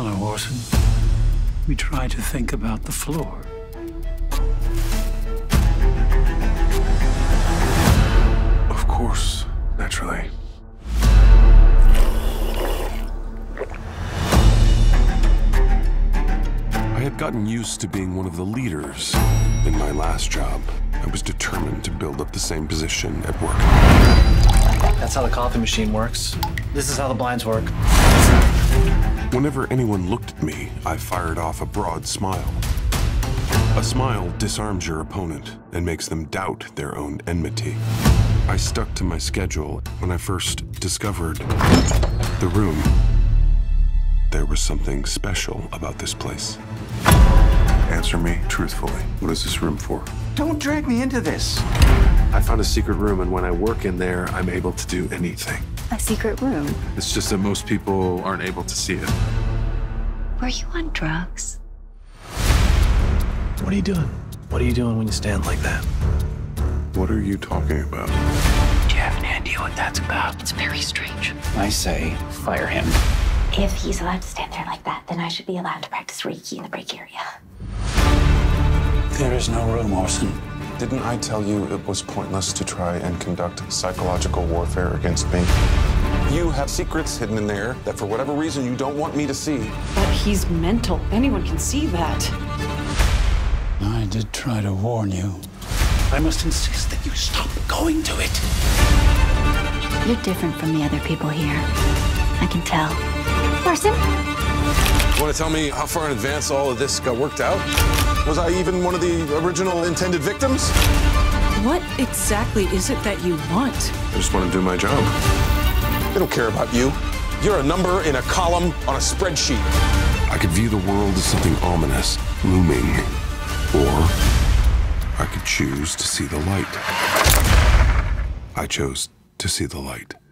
Hello, Orson. We try to think about the floor. Of course, naturally. I had gotten used to being one of the leaders in my last job. I was determined to build up the same position at work. That's how the coffee machine works. This is how the blinds work. Whenever anyone looked at me, I fired off a broad smile. A smile disarms your opponent and makes them doubt their own enmity. I stuck to my schedule. When I first discovered the room, there was something special about this place. Answer me truthfully. What is this room for? Don't drag me into this. I found a secret room, and when I work in there, I'm able to do anything. A secret room? It's just that most people aren't able to see it. Were you on drugs? What are you doing? What are you doing when you stand like that? What are you talking about? Do you have an idea what that's about? It's very strange. I say, fire him. If he's allowed to stand there like that, then I should be allowed to practice Reiki in the break area. There is no room, Orson. Didn't I tell you it was pointless to try and conduct psychological warfare against me? You have secrets hidden in there that for whatever reason you don't want me to see. But he's mental. Anyone can see that. I did try to warn you. I must insist that you stop going to it. You're different from the other people here. I can tell. Larson? You want to tell me how far in advance all of this got worked out? Was I even one of the original intended victims? What exactly is it that you want? I just want to do my job. They don't care about you. You're a number in a column on a spreadsheet. I could view the world as something ominous, looming, or I could choose to see the light. I chose to see the light.